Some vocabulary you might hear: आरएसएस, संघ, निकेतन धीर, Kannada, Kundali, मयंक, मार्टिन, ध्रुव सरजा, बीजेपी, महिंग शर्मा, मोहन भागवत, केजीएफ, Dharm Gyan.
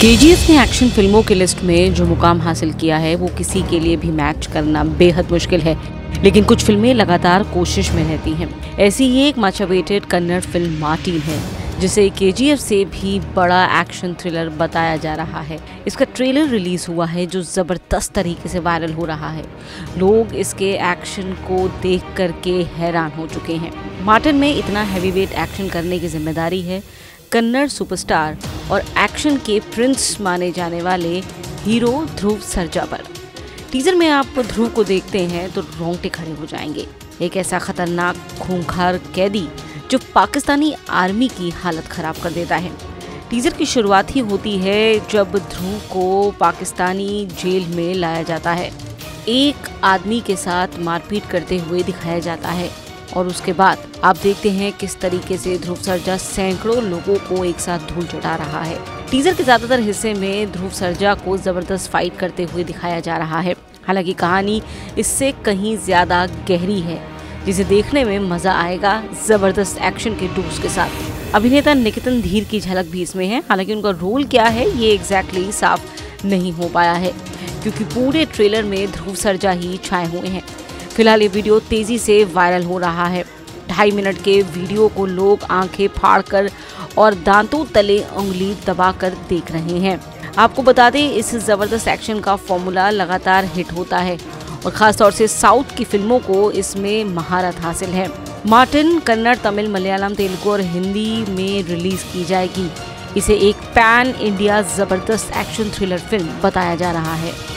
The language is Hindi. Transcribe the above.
केजीएफ ने एक्शन फिल्मों की लिस्ट में जो मुकाम हासिल किया है वो किसी के लिए भी मैच करना बेहद मुश्किल है, लेकिन कुछ फिल्में लगातार कोशिश में रहती हैं। ऐसी ही एक much awaited Kannada film मार्टिन है, जिसे केजीएफ से भी बड़ा एक्शन थ्रिलर बताया जा रहा है। इसका ट्रेलर रिलीज़ हुआ है जो ज़बरदस्त तरीके से वायरल हो रहा है। लोग इसके एक्शन को देख करके हैरान हो चुके हैं। मार्टिन में इतना हैवीवेट एक्शन करने की जिम्मेदारी है कन्नड़ सुपरस्टार और एक्शन के प्रिंस माने जाने वाले हीरो ध्रुव सरजा पर। टीजर में आप ध्रुव को देखते हैं तो रोंगटे खड़े हो जाएंगे। एक ऐसा खतरनाक खूंखार कैदी जो पाकिस्तानी आर्मी की हालत ख़राब कर देता है। टीजर की शुरुआत ही होती है जब ध्रुव को पाकिस्तानी जेल में लाया जाता है, एक आदमी के साथ मारपीट करते हुए दिखाया जाता है और उसके बाद आप देखते हैं किस तरीके से ध्रुव सरजा सैकड़ों लोगों को एक साथ धूल चटा रहा है। टीजर के ज़्यादातर हिस्से में ध्रुव सरजा को ज़बरदस्त फाइट करते हुए दिखाया जा रहा है। हालांकि कहानी इससे कहीं ज़्यादा गहरी है, जिसे देखने में मज़ा आएगा ज़बरदस्त एक्शन के डोज के साथ। अभिनेता निकेतन धीर की झलक भी इसमें है, हालांकि उनका रोल क्या है ये एग्जैक्टली साफ नहीं हो पाया है, क्योंकि पूरे ट्रेलर में ध्रुव सरजा ही छाए हुए हैं। फिलहाल ये वीडियो तेज़ी से वायरल हो रहा है। 2.5 मिनट के वीडियो को लोग आंखें फाड़कर और दांतों तले उंगली दबाकर देख रहे हैं। आपको बता दें, इस ज़बरदस्त एक्शन का फॉर्मूला लगातार हिट होता है और ख़ासतौर से साउथ की फिल्मों को इसमें महारत हासिल है। मार्टिन कन्नड़, तमिल, मलयालम, तेलुगु और हिंदी में रिलीज़ की जाएगी। इसे एक पैन इंडिया ज़बरदस्त एक्शन थ्रिलर फिल्म बताया जा रहा है।